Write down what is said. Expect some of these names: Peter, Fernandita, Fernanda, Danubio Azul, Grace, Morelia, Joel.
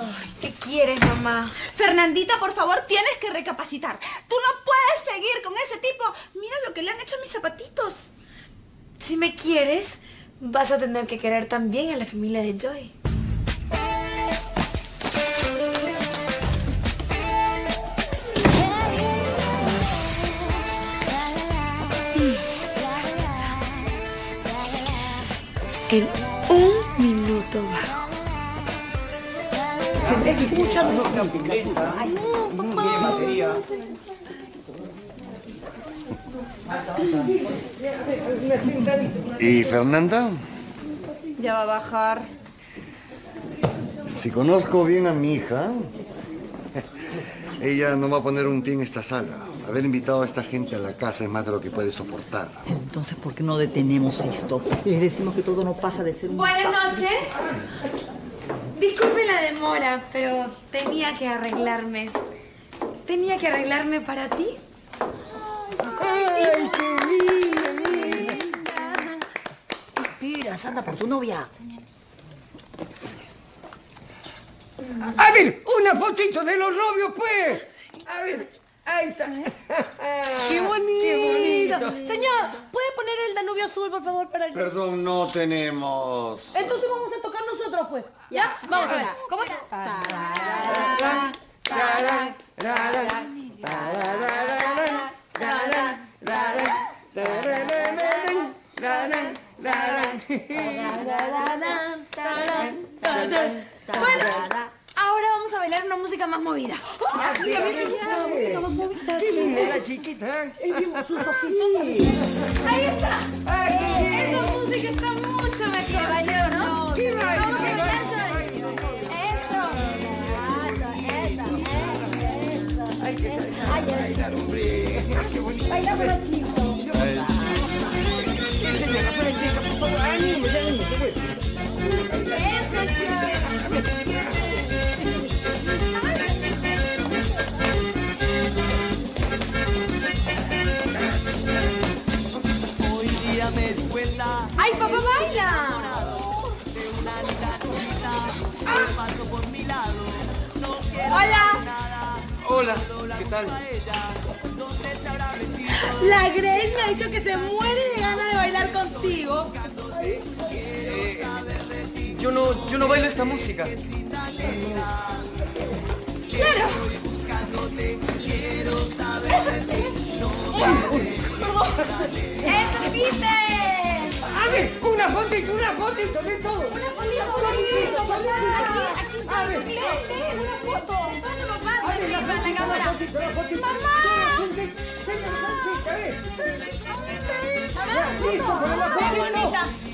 Ay, ¿qué quieres, mamá? Fernandita, por favor, tienes que recapacitar. Tú no puedes seguir con ese tipo. Mira lo que le han hecho a mis zapatitos. Si me quieres, vas a tener que querer también a la familia de Joel. En un minuto bajo. Se te escucha una pulenta. Ay, no, papá. Tiene batería. ¿Y Fernanda? Ya va a bajar. Si conozco bien a mi hija, ella no va a poner un pie en esta sala. Haber invitado a esta gente a la casa es más de lo que puede soportar. Entonces, ¿por qué no detenemos esto? Les decimos que todo no pasa de ser un... Buenas noches. Disculpe la demora, pero tenía que arreglarme. Tenía que arreglarme para ti. ¡Ay, qué linda! Espera, anda por tu novia. A ver, una fotito de los novios, pues. A ver, ahí está. ¡Qué bonito! ¡Qué bonito! Señor, ¿puede poner el Danubio Azul, por favor, para que... Perdón, no tenemos. Entonces vamos a tocar nosotros, pues. ¿Ya? Vamos a ver. ¿Cómo es? Bueno, ahora vamos a bailar una música más movida. ¡Ay, a mí me gusta la música más movida! ¡Qué la chiquita! ¡Ahí está! ¡Esa música está mucho mejor! ¡Bailó, no! ¡Vamos a bailar! ¡Bailar, hombre! ¡Qué bonito! ¡Baila por la chica! ¡Enseñala por la chica, por favor! ¡Ánimo, ánimo! ¡Ay, papá, baila! ¡Hola! ¡Hola! ¿Qué tal? La Grace me ha dicho que se muere de ganas de bailar contigo. Yo no bailo esta música. ¡Claro! ¡Perdón! ¡Eso, Peter! ¡A ver! ¡Una fotito de todo! ¡Una fotito! ¡Aquí! ¡A ver! ¡Una foto! ¡La cámara! ¡Mamá! ¡Mamá! ¡Qué bonita!